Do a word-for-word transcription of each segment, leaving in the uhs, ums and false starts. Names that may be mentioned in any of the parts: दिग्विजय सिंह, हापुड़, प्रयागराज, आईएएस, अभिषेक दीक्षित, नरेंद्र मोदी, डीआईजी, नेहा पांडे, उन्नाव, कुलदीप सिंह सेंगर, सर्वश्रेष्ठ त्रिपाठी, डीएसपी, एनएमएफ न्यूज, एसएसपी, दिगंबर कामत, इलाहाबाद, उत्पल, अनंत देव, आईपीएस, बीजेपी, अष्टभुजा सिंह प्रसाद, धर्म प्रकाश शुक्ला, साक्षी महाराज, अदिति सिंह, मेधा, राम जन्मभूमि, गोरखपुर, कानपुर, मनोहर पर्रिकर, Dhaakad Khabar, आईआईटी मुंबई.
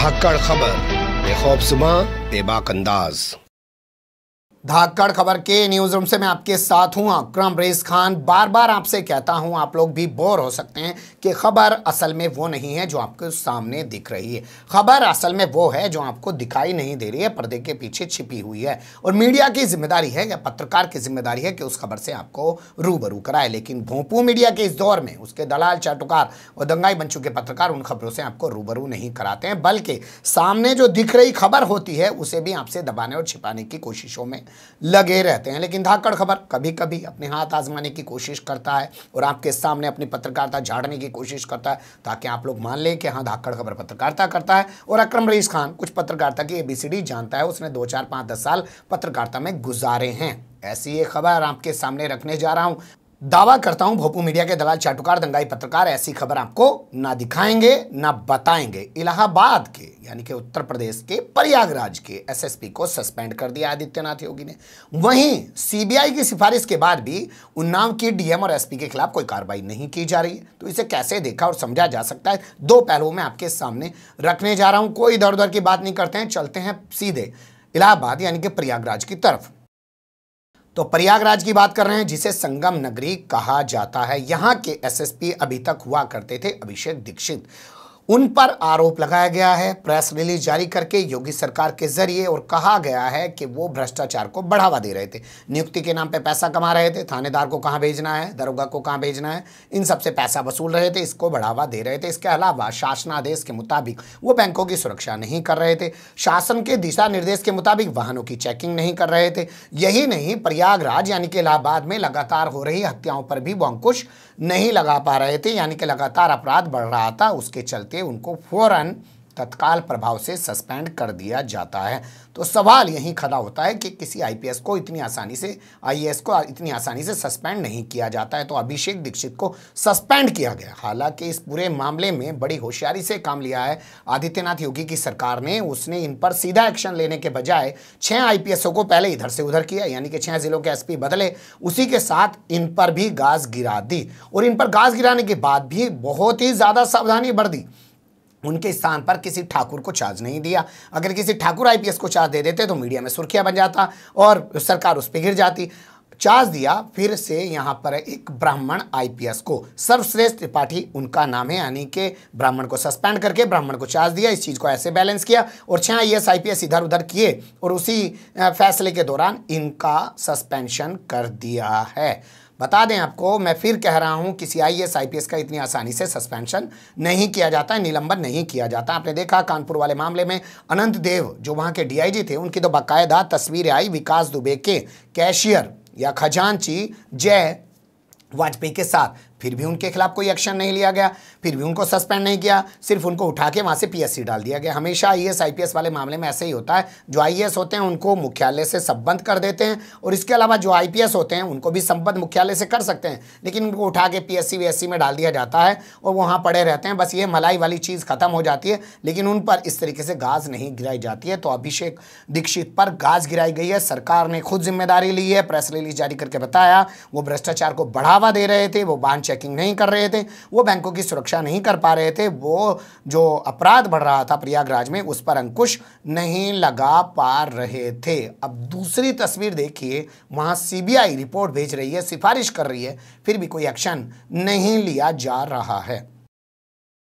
धाकड़ खबर बेखौफसुमा बेबाक अंदाज। धाकड़ खबर के न्यूज रूम से मैं आपके साथ हूं अक्रम रईस खान। बार बार आपसे कहता हूं, आप लोग भी बोर हो सकते हैं कि खबर असल में वो नहीं है जो आपके सामने दिख रही है। खबर असल में वो है जो आपको दिखाई नहीं दे रही है, पर्दे के पीछे छिपी हुई है। और मीडिया की जिम्मेदारी है या पत्रकार की जिम्मेदारी है कि उस खबर से आपको रूबरू कराए। लेकिन भोंपू मीडिया के इस दौर में उसके दलाल, चाटुकार और दंगाई बन चुके पत्रकार उन खबरों से आपको रूबरू नहीं कराते हैं, बल्कि सामने जो दिख रही खबर होती है उसे भी आपसे दबाने और छिपाने की कोशिशों में लगे रहते हैं। लेकिन धाकड़ खबर कभी कभी अपने हाथ आजमाने की कोशिश करता है और आपके सामने अपनी पत्रकारिता झाड़ने की कोशिश करता है, ताकि आप लोग मान लें कि हाँ, धाकड़ खबर पत्रकारिता करता है। और अक्रम रईस खान कुछ पत्रकारिता की एबीसीडी जानता है, उसने दो चार पाँच दस साल पत्रकारिता में गुजारे हैं। ऐसी ये खबर आपके सामने रखने जा रहा हूँ। दावा करता हूं, भोपू मीडिया के दलाल, चाटुकार, दंगाई पत्रकार ऐसी खबर आपको ना दिखाएंगे ना बताएंगे। इलाहाबाद के यानी कि उत्तर प्रदेश के प्रयागराज के एसएसपी को सस्पेंड कर दिया आदित्यनाथ योगी ने। वहीं सीबीआई की सिफारिश के बाद भी उन्नाव की डीएम और एसपी के खिलाफ कोई कार्रवाई नहीं की जा रही है। तो इसे कैसे देखा और समझा जा सकता है, दो पहलुओं में आपके सामने रखने जा रहा हूँ। कोई इधर उधर की बात नहीं करते हैं, चलते हैं सीधे इलाहाबाद यानी कि प्रयागराज की तरफ। तो प्रयागराज की बात कर रहे हैं, जिसे संगम नगरी कहा जाता है। यहाँ के एसएसपी अभी तक हुआ करते थे अभिषेक दीक्षित। उन पर आरोप लगाया गया है प्रेस रिलीज जारी करके योगी सरकार के जरिए, और कहा गया है कि वो भ्रष्टाचार को बढ़ावा दे रहे थे, नियुक्ति के नाम पे पैसा कमा रहे थे, थानेदार को कहाँ भेजना है, दरोगा को कहाँ भेजना है, इन सबसे पैसा वसूल रहे थे, इसको बढ़ावा दे रहे थे। इसके अलावा शासनादेश के मुताबिक वो बैंकों की सुरक्षा नहीं कर रहे थे, शासन के दिशा निर्देश के मुताबिक वाहनों की चेकिंग नहीं कर रहे थे। यही नहीं, प्रयागराज यानी कि इलाहाबाद में लगातार हो रही हत्याओं पर भी वो अंकुश नहीं लगा पा रहे थे, यानी कि लगातार अपराध बढ़ रहा था। उसके चलते उनको फौरन तत्काल प्रभाव से सस्पेंड कर दिया जाता है। तो सवाल यहीं खड़ा होता है कि किसी आईपीएस को इतनी आसानी से आईएएस को इतनी आसानी से सस्पेंड नहीं किया जाता है। तो अभिषेक दीक्षित को सस्पेंड किया गया। हालांकि इस पूरे मामले में बड़ी होशियारी से काम लिया है आदित्यनाथ योगी की सरकार ने। उसने इन पर सीधा एक्शन लेने के बजाय छः आईपीएसओं को पहले इधर से उधर किया, यानी कि छः जिलों के एसपी बदले, उसी के साथ इन पर भी गाज गिरा दी। और इन पर गाज गिराने के बाद भी बहुत ही ज़्यादा सावधानी बरती दी। उनके स्थान पर किसी ठाकुर को चार्ज नहीं दिया। अगर किसी ठाकुर आईपीएस को चार्ज दे देते तो मीडिया में सुर्खियां बन जाता और सरकार उस पर गिर जाती। चार्ज दिया फिर से यहाँ पर एक ब्राह्मण आईपीएस को, सर्वश्रेष्ठ त्रिपाठी उनका नाम है, यानी कि ब्राह्मण को सस्पेंड करके ब्राह्मण को चार्ज दिया। इस चीज़ को ऐसे बैलेंस किया और छः आईएएस आईपीएस इधर उधर किए और उसी फैसले के दौरान इनका सस्पेंशन कर दिया है। बता दें आपको, मैं फिर कह रहा हूं, किसी आईएएस आईपीएस का इतनी आसानी से सस्पेंशन नहीं किया जाता है, निलंबन नहीं किया जाता। आपने देखा कानपुर वाले मामले में अनंत देव जो वहां के डीआईजी थे, उनकी तो बाकायदा तस्वीरें आई विकास दुबे के कैशियर या खजांची जय वाजपेयी के साथ। फिर भी उनके खिलाफ कोई एक्शन नहीं लिया गया, फिर भी उनको सस्पेंड नहीं किया, सिर्फ उनको उठा के वहाँ से पीएससी डाल दिया गया। हमेशा आईएएस आईपीएस वाले मामले में ऐसे ही होता है। जो आईएएस होते हैं उनको मुख्यालय से संबद्ध कर देते हैं, और इसके अलावा जो आईपीएस होते हैं उनको भी संबद्ध मुख्यालय से कर सकते हैं, लेकिन उनको उठा के पीएससी वीएससी में डाल दिया जाता है और वहाँ पड़े रहते हैं। बस ये मलाई वाली चीज़ खत्म हो जाती है, लेकिन उन पर इस तरीके से गाज नहीं गिराई जाती है। तो अभिषेक दीक्षित पर गाज गिराई गई है, सरकार ने खुद जिम्मेदारी ली है। प्रेस रिलीज जारी करके बताया वो भ्रष्टाचार को बढ़ावा दे रहे थे, वो वाहन चेकिंग नहीं कर रहे थे, वो बैंकों की सुरक्षा नहीं कर पा रहे थे, वो जो अपराध बढ़ रहा था प्रयागराज में उस पर अंकुश नहीं लगा पा रहे थे। अब दूसरी तस्वीर देखिए, वहाँ सीबीआई रिपोर्ट भेज रही है, सिफारिश कर रही है, फिर भी कोई एक्शन नहीं लिया जा रहा है।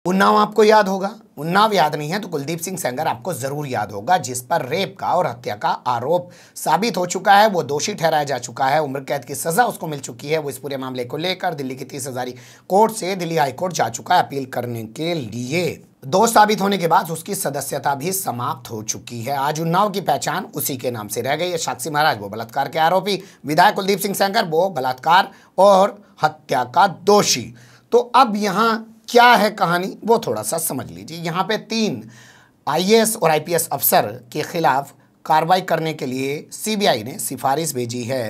उन्नाव आपको याद होगा, उन्नाव याद नहीं है तो कुलदीप सिंह सेंगर आपको ज़रूर याद होगा, जिस पर रेप का और हत्या का आरोप साबित हो चुका है, वो दोषी ठहराया जा चुका है, उम्र कैद की सज़ा उसको मिल चुकी है। वो इस पूरे मामले को लेकर दिल्ली की तीस हज़ारी कोर्ट से दिल्ली हाई कोर्ट जा चुका है अपील करने के लिए। दोष साबित होने के बाद उसकी सदस्यता भी समाप्त हो चुकी है। आज उन्नाव की पहचान उसी के नाम से रह गई है। साक्षी महाराज वो बलात्कार के आरोपी, विधायक कुलदीप सिंह सेंगर वो बलात्कार और हत्या का दोषी। तो अब यहाँ क्या है कहानी, वो थोड़ा सा समझ लीजिए। यहाँ पे तीन आईएएस और आईपीएस अफसर के खिलाफ कार्रवाई करने के लिए सीबीआई ने सिफारिश भेजी है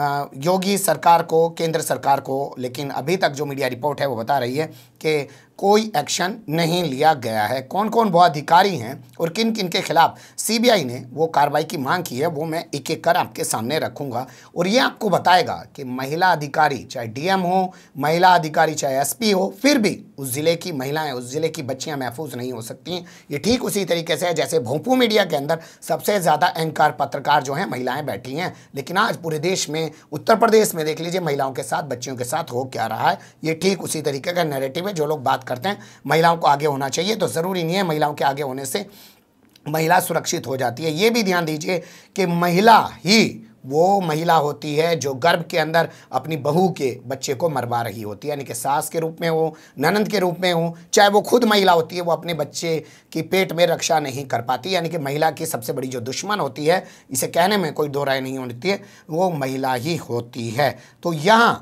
योगी सरकार को, केंद्र सरकार को। लेकिन अभी तक जो मीडिया रिपोर्ट है वो बता रही है कि कोई एक्शन नहीं लिया गया है। कौन कौन अधिकारी हैं और किन किन के खिलाफ सीबीआई ने वो कार्रवाई की मांग की है वो मैं एक एक कर आपके सामने रखूंगा और ये आपको बताएगा कि महिला अधिकारी चाहे डीएम हो, महिला अधिकारी चाहे एसपी हो, फिर भी उस जिले की महिलाएं, उस जिले की बच्चियां महफूज नहीं हो सकती। ये ठीक उसी तरीके से है जैसे भोंपू मीडिया के अंदर सबसे ज़्यादा एंकर पत्रकार जो हैं महिलाएं बैठी हैं, लेकिन आज पूरे देश में, उत्तर प्रदेश में देख लीजिए महिलाओं के साथ, बच्चियों के साथ हो क्या रहा है। ये ठीक उसी तरीके का नैरेटिव है। जो लोग बात करते हैं महिलाओं को आगे होना चाहिए, तो ज़रूरी नहीं है महिलाओं के आगे होने से महिला सुरक्षित हो जाती है। ये भी ध्यान दीजिए कि महिला ही वो महिला होती है जो गर्भ के अंदर अपनी बहू के बच्चे को मरवा रही होती है, यानी कि सास के रूप में हो, ननंद के रूप में हो, चाहे वो खुद महिला होती है, वो अपने बच्चे की पेट में रक्षा नहीं कर पाती। यानी कि महिला की सबसे बड़ी जो दुश्मन होती है, इसे कहने में कोई दो राय नहीं होती है, वो महिला ही होती है। तो यहाँ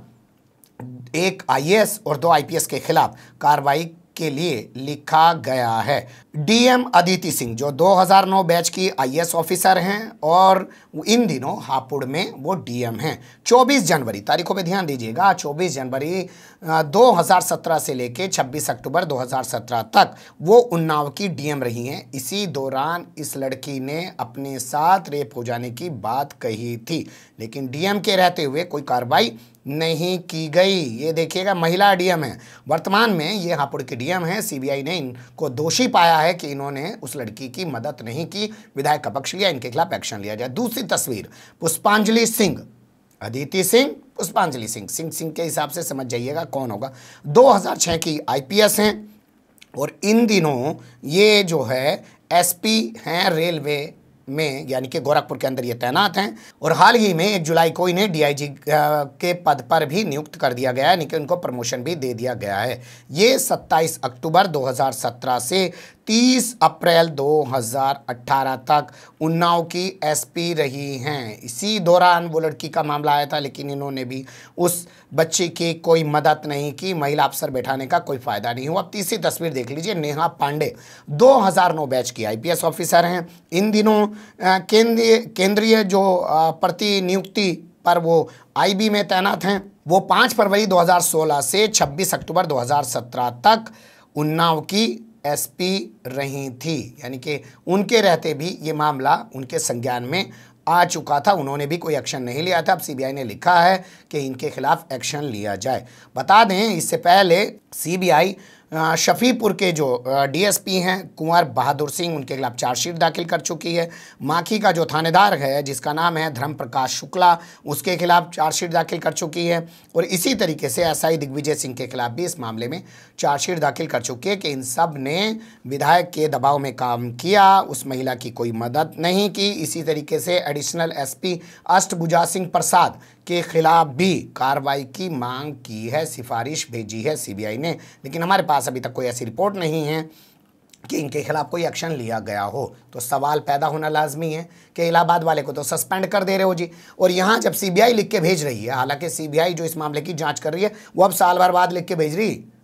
एक आईएएस और दो आईपीएस के खिलाफ कार्रवाई के लिए लिखा गया है। डीएम अदिति सिंह जो दो हज़ार नौ बैच की आईएएस ऑफिसर हैं और इन दिनों हापुड़ में वो डीएम हैं। चौबीस जनवरी तारीखों पे ध्यान दीजिएगा, चौबीस जनवरी दो हज़ार सत्रह से लेके छब्बीस अक्टूबर दो हज़ार सत्रह तक वो उन्नाव की डीएम रही हैं। इसी दौरान इस लड़की ने अपने साथ रेप हो जाने की बात कही थी, लेकिन डीएम के रहते हुए कोई कार्रवाई नहीं की गई। ये देखिएगा, महिला डीएम है, वर्तमान में ये हापुड़ के डीएम है। सीबीआई ने इनको दोषी पाया है कि इन्होंने उस लड़की की मदद नहीं की, विधायक का पक्ष लिया, इनके खिलाफ एक्शन लिया जाए। दूसरी तस्वीर पुष्पांजलि सिंह, अदिति सिंह, पुष्पांजलि सिंह, सिंह सिंह के हिसाब से समझ जाइएगा कौन होगा। दो हज़ार छह की आईपीएस हैं और इन दिनों ये जो है एसपी हैं रेलवे में, यानी कि गोरखपुर के अंदर ये तैनात हैं और हाल ही में एक जुलाई को इन्हें डीआईजी के पद पर भी नियुक्त कर दिया गया है, यानी कि उनको प्रमोशन भी दे दिया गया है। ये सत्ताईस अक्टूबर दो हज़ार सत्रह से तीस अप्रैल दो हज़ार अठारह तक उन्नाव की एसपी रही हैं। इसी दौरान वो लड़की का मामला आया था, लेकिन इन्होंने भी उस बच्ची की कोई मदद नहीं की, महिला अफसर बैठाने का कोई फ़ायदा नहीं हुआ। अब तीसरी तस्वीर देख लीजिए, नेहा पांडे दो हज़ार नौ बैच की आईपीएस ऑफिसर हैं। इन दिनों केंद्रीय केंद्रीय जो प्रतिनियुक्ति पर वो आईबी में तैनात हैं। वो पाँच फरवरी दो हज़ार सोलह से छब्बीस अक्टूबर दो हज़ार सत्रह तक उन्नाव की एसपी रही थी, यानी कि उनके रहते भी ये मामला उनके संज्ञान में आ चुका था, उन्होंने भी कोई एक्शन नहीं लिया था। अब सीबीआई ने लिखा है कि इनके खिलाफ एक्शन लिया जाए। बता दें, इससे पहले सीबीआई शफीपुर के जो डीएसपी हैं कुंवर बहादुर सिंह, उनके खिलाफ चार्जशीट दाखिल कर चुकी है। माखी का जो थानेदार है जिसका नाम है धर्म प्रकाश शुक्ला, उसके खिलाफ चार्जशीट दाखिल कर चुकी है और इसी तरीके से एसआई दिग्विजय सिंह के खिलाफ भी इस मामले में चार्जशीट दाखिल कर चुकी है कि इन सब ने विधायक के दबाव में काम किया, उस महिला की कोई मदद नहीं की। इसी तरीके से एडिशनल एसपी अष्टभुजा सिंह प्रसाद के खिलाफ भी कार्रवाई की मांग की है, सिफारिश भेजी है सीबीआई ने, लेकिन हमारे पास अभी तक कोई ऐसी रिपोर्ट नहीं है कि इनके खिलाफ कोई एक्शन लिया गया हो। तो सवाल पैदा होना लाजमी है कि इलाहाबाद वाले को तो सस्पेंड कर दे रहे हो जी, और यहाँ जब सीबीआई लिख के भेज रही है, हालांकि सीबीआई जो इस मामले की जांच कर रही है वो अब साल भर बाद लिख के भेज रही है,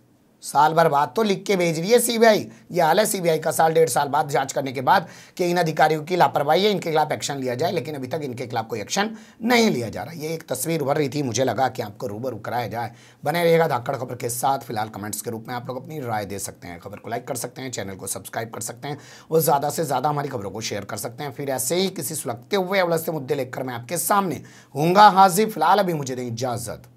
साल भर बाद तो लिख के भेज रही है सीबीआई। ये हाल है सीबीआई का, साल डेढ़ साल बाद जांच करने के बाद कि इन अधिकारियों की लापरवाही है, इनके खिलाफ एक्शन लिया जाए, लेकिन अभी तक इनके खिलाफ कोई एक्शन नहीं लिया जा रहा। ये एक तस्वीर उभर रही थी, मुझे लगा कि आपको रूबरू कराया जाए। बने रहिएगा धाकड़ खबर के साथ। फिलहाल कमेंट्स के रूप में आप लोग अपनी राय दे सकते हैं, खबर को लाइक कर सकते हैं, चैनल को सब्सक्राइब कर सकते हैं और ज़्यादा से ज़्यादा हमारी खबरों को शेयर कर सकते हैं। फिर ऐसे ही किसी सुलगते हुए अवलस्ते मुद्दे लेकर मैं आपके सामने हूँगा हाजिर। फिलहाल अभी मुझे दें इजाज़त।